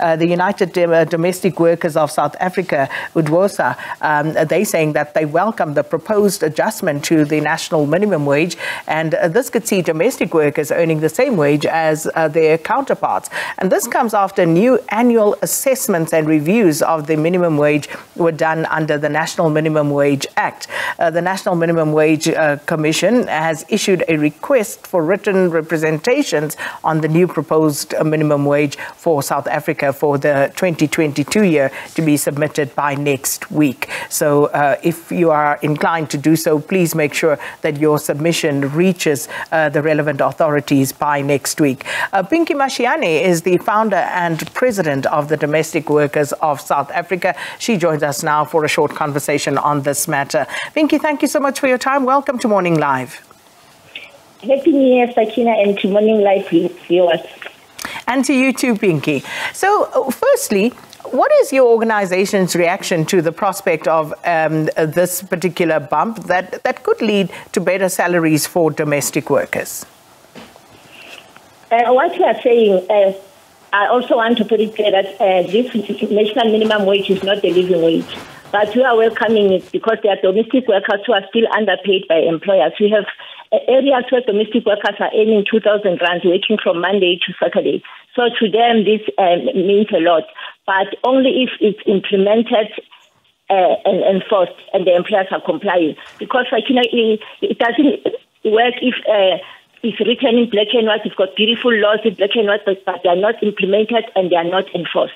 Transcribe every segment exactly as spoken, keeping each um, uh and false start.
uh, the United Domestic Workers of South Africa, U D W S A, um, they're saying that they welcome the proposed adjustment to the national minimum wage, and uh, this could see domestic workers earning the same wage as uh, their counterparts. And this comes after new annual assessments and reviews of the minimum wage were done under the National Minimum Wage Act. Uh, the National Minimum Wage uh, Commission has issued a request for written representations on the new proposed minimum wage for South Africa for the twenty twenty-two year to be submitted by next week. So uh, if you are inclined to do so, please make sure that your submission reaches uh, the relevant authorities by next week. Uh, Pinky Mashiane is the founder and president of the Domestic Workers of South Africa. She joins us now for a short conversation on this matter. Pinky, thank you so much for your time. Welcome to Morning Live. Happy New Year, Sakina, and to Morning Live viewers. And to you too, Pinky. So, firstly, what is your organization's reaction to the prospect of um, this particular bump that, that could lead to better salaries for domestic workers? Uh, what you are saying, uh, I also want to put it clear that uh, this national minimum wage is not a living wage. But we are welcoming it because there are domestic workers who are still underpaid by employers. We have areas where domestic workers are earning two thousand rand working from Monday to Saturday. So to them, this um, means a lot, but only if it's implemented uh, and enforced and the employers are complying. Because, like, you know, it, it doesn't work if uh, it's written in black and white. It's got beautiful laws in black and white, but, but they are not implemented and they are not enforced.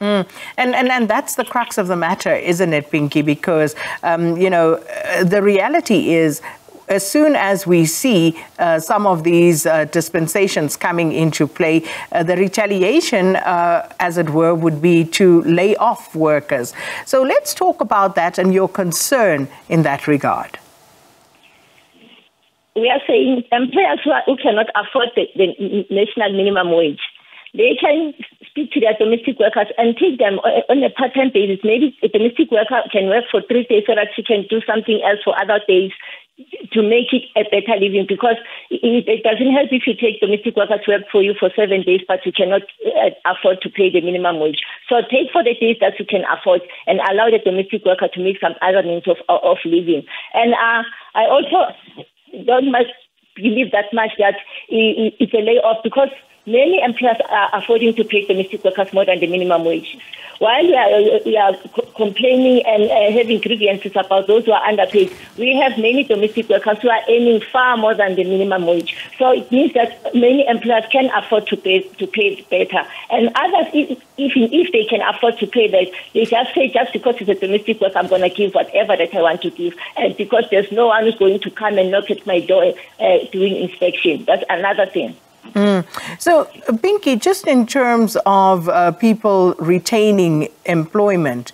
Mm. And, and and that's the crux of the matter, isn't it, Pinky? Because, um, you know, uh, the reality is, as soon as we see uh, some of these uh, dispensations coming into play, uh, the retaliation, uh, as it were, would be to lay off workers. So let's talk about that and your concern in that regard. We are saying employers who cannot afford the, the national minimum wage, they can speak to their domestic workers and take them on a part-time basis. Maybe a domestic worker can work for three days so that she can do something else for other days, to make it a better living, because it doesn't help if you take domestic workers to work for you for seven days, but you cannot afford to pay the minimum wage. So take for the days that you can afford and allow the domestic worker to make some other means of, of living. And uh, I also don't much believe that much that it's a layoff, because many employers are affording to pay domestic workers more than the minimum wage. While we are, we are complaining and uh, having grievances about those who are underpaid, we have many domestic workers who are earning far more than the minimum wage. So it means that many employers can afford to pay to pay better. And others, even if, if they can afford to pay that, they just say, just because it's a domestic worker, I'm going to give whatever that I want to give. And because there's no one who's going to come and knock at my door uh, doing inspection. That's another thing. Mm. So, Pinky, just in terms of uh, people retaining employment,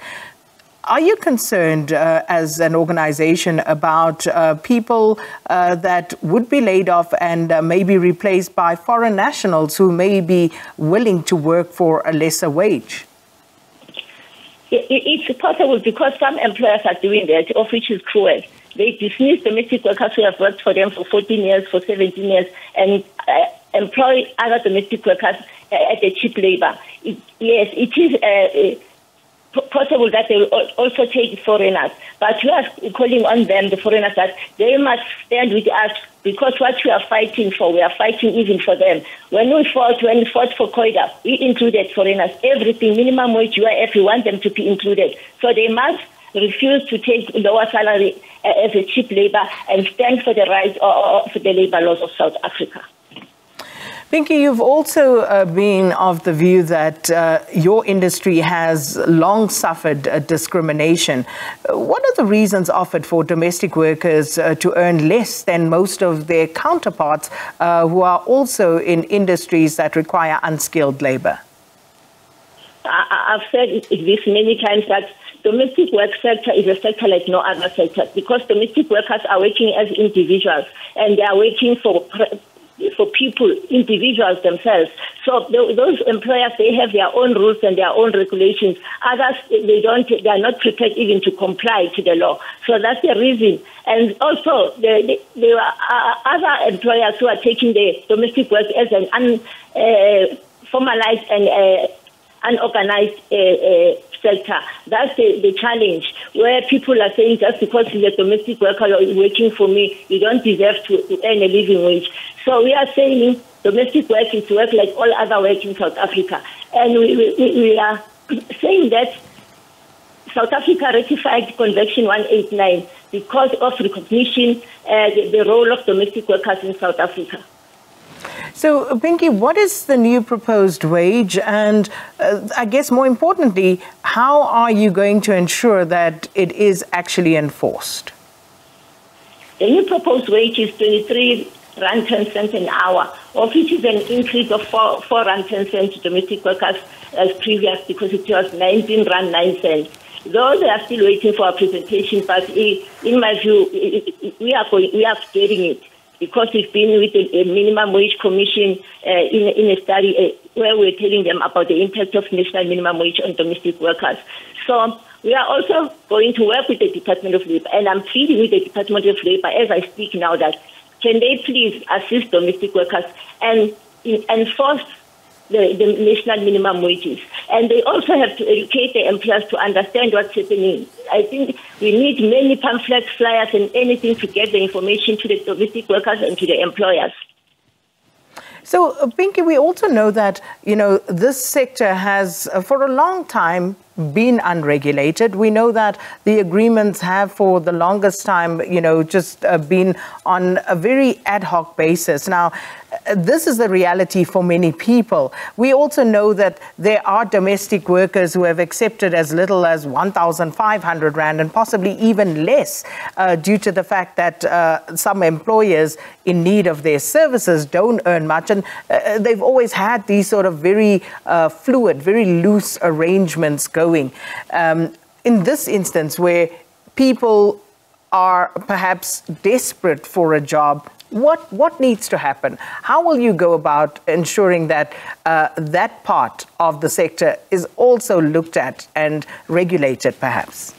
are you concerned uh, as an organization about uh, people uh, that would be laid off and uh, maybe replaced by foreign nationals who may be willing to work for a lesser wage? It's possible, because some employers are doing that, of which is cruel. They dismiss domestic workers who have worked for them for fourteen years, for seventeen years, and uh, employ other domestic workers uh, at a cheap labor. It, yes, it is uh, uh, possible that they will also take foreigners, but we are calling on them, the foreigners, that they must stand with us, because what we are fighting for, we are fighting even for them. When we fought, when we fought for COIDA, we included foreigners, everything, minimum wage, U I F, we want them to be included. So they must refuse to take lower salary uh, as a cheap labor and stand for the rights or, or for the labor laws of South Africa. Pinky, you've also uh, been of the view that uh, your industry has long suffered uh, discrimination. What are the reasons offered for domestic workers uh, to earn less than most of their counterparts uh, who are also in industries that require unskilled labor? I I've said this many times, that domestic work sector is a sector like no other sector, because domestic workers are working as individuals and they are working for for people, individuals themselves. So those employers, they have their own rules and their own regulations. Others, they don't, they are not prepared even to comply to the law. So that's the reason. And also, there are other employers who are taking the domestic work as an un, uh, formalized and uh, unorganized uh, uh, sector. That's the, the challenge, where people are saying just because he's a domestic worker working for me, you don't deserve to, to earn a living wage. So we are saying domestic work is work like all other work in South Africa. And we, we, we are saying that South Africa ratified Convention one eighty-nine because of recognition uh, the, the role of domestic workers in South Africa. So, Pinky, what is the new proposed wage? And uh, I guess more importantly, how are you going to ensure that it is actually enforced? The new proposed wage is twenty-three rand ten cents an hour, of which is an increase of four, four rand ten cents to domestic workers as previous, because it was nineteen rand nine cents. Though they are still waiting for a presentation, but in my view, we are going, we are getting it, because we've been with a minimum wage commission uh, in, in a study uh, where we're telling them about the impact of national minimum wage on domestic workers. So we are also going to work with the Department of Labour, and I'm pleading with the Department of Labour as I speak now that can they please assist domestic workers and enforce the, the national minimum wages? And they also have to educate the employers to understand what's happening. I think we need many pamphlets, flyers, and anything to get the information to the domestic workers and to the employers. So, Pinky, we also know that, you know, this sector has, uh, for a long time, been unregulated. We know that the agreements have, for the longest time, you know, just uh, been on a very ad hoc basis. Now, uh, this is the reality for many people. We also know that there are domestic workers who have accepted as little as one thousand five hundred rand and possibly even less, uh, due to the fact that uh, some employers in need of their services don't earn much. And uh, they've always had these sort of very uh, fluid, very loose arrangements going. Um, in this instance, where people are perhaps desperate for a job, what, what needs to happen? How will you go about ensuring that uh, that part of the sector is also looked at and regulated, perhaps?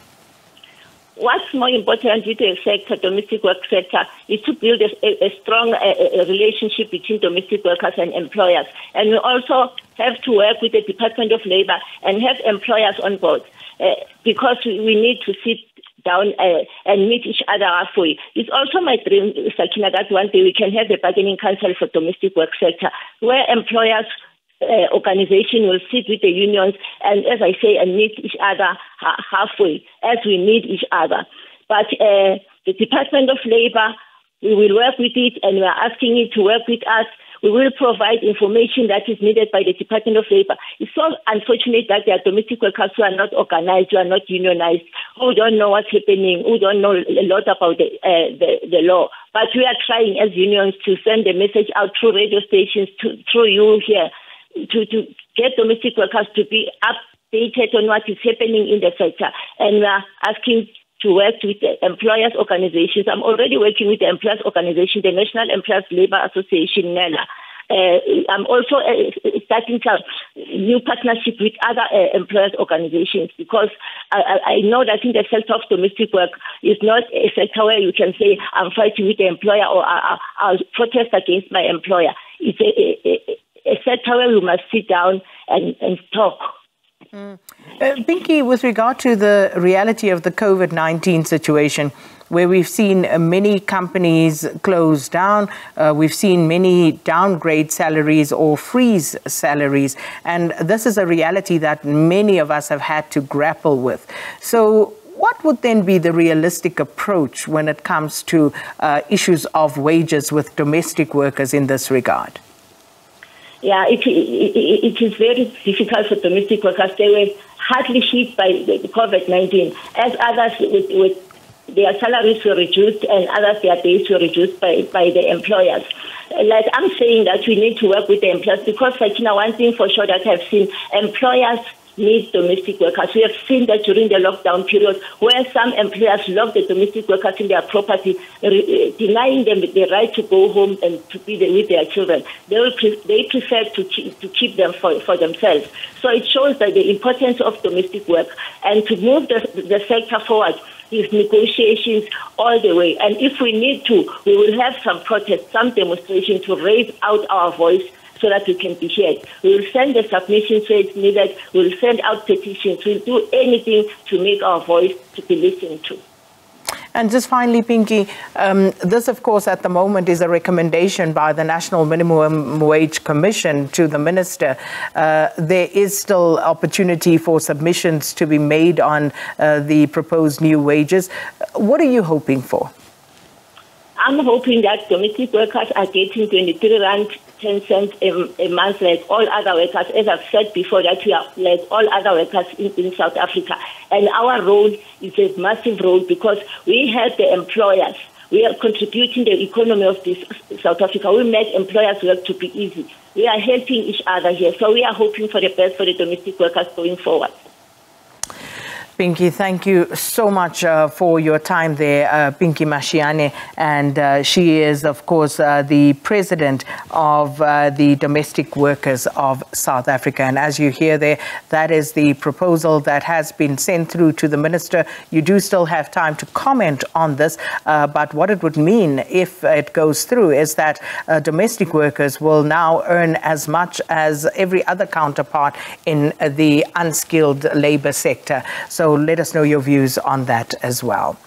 What's more important with the sector, domestic work sector, is to build a, a strong a, a relationship between domestic workers and employers. And we also have to work with the Department of Labour and have employers on board, uh, because we need to sit down uh, and meet each other halfway. It's also my dream, Sakina, that one day we can have a bargaining council for domestic work sector, where employers uh, organization will sit with the unions and, as I say, and meet each other ha halfway, as we need each other. But uh, the Department of Labour, we will work with it, and we are asking it to work with us. We will provide information that is needed by the Department of Labour. It's so unfortunate that there are domestic workers who are not organised, who are not unionised, who don't know what's happening, who don't know a lot about the, uh, the, the law. But we are trying as unions to send the message out through radio stations, to, through you here, to, to get domestic workers to be updated on what is happening in the sector. And we are asking to work with the employers' organizations. I'm already working with the employers' organization, the National Employers' Labour Association, NELA. Uh, I'm also uh, starting a new partnership with other uh, employers' organizations, because I, I know that in the sector of domestic work is not a sector where you can say, I'm fighting with the employer, or I'll, I'll protest against my employer. It's a, a, a sector where you must sit down and, and talk. Mm. Uh, Pinky, with regard to the reality of the COVID nineteen situation, where we've seen uh, many companies close down, uh, we've seen many downgrade salaries or freeze salaries, and this is a reality that many of us have had to grapple with. So what would then be the realistic approach when it comes to uh, issues of wages with domestic workers in this regard? Yeah, it, it, it is very difficult for domestic workers. They were hardly hit by the COVID nineteen. As others, with, with their salaries were reduced, and others, their days were reduced by, by the employers. Like I'm saying, that we need to work with the employers, because, like, you know, one thing for sure that I've seen, employers need domestic workers. We have seen that during the lockdown period, where some employers locked the domestic workers in their property, denying them the right to go home and to be with their children. They will pre they prefer to keep, to keep them for, for themselves. So it shows that the importance of domestic work, and to move the, the sector forward is negotiations all the way. And if we need to, we will have some protests, some demonstrations to raise out our voice, so that we can be heard. We will send the submissions where it's needed. We will send out petitions. We will do anything to make our voice to be listened to. And just finally, Pinky, um, this, of course, at the moment is a recommendation by the National Minimum Wage Commission to the Minister. Uh, there is still opportunity for submissions to be made on uh, the proposed new wages. What are you hoping for? I'm hoping that domestic workers are getting twenty-three rand ten cents a, a month like all other workers. As I've said before, that we are like all other workers in, in South Africa. And our role is a massive role because we help the employers. We are contributing to the economy of this South Africa. We make employers work to be easy. We are helping each other here. So we are hoping for the best for the domestic workers going forward. Pinky, thank you so much uh, for your time there, uh, Pinky Mashiane. And uh, she is, of course, uh, the president of uh, the Domestic Workers of South Africa. And as you hear there, that is the proposal that has been sent through to the minister. You do still have time to comment on this, uh, but what it would mean if it goes through is that uh, domestic workers will now earn as much as every other counterpart in the unskilled labor sector. So let us know your views on that as well.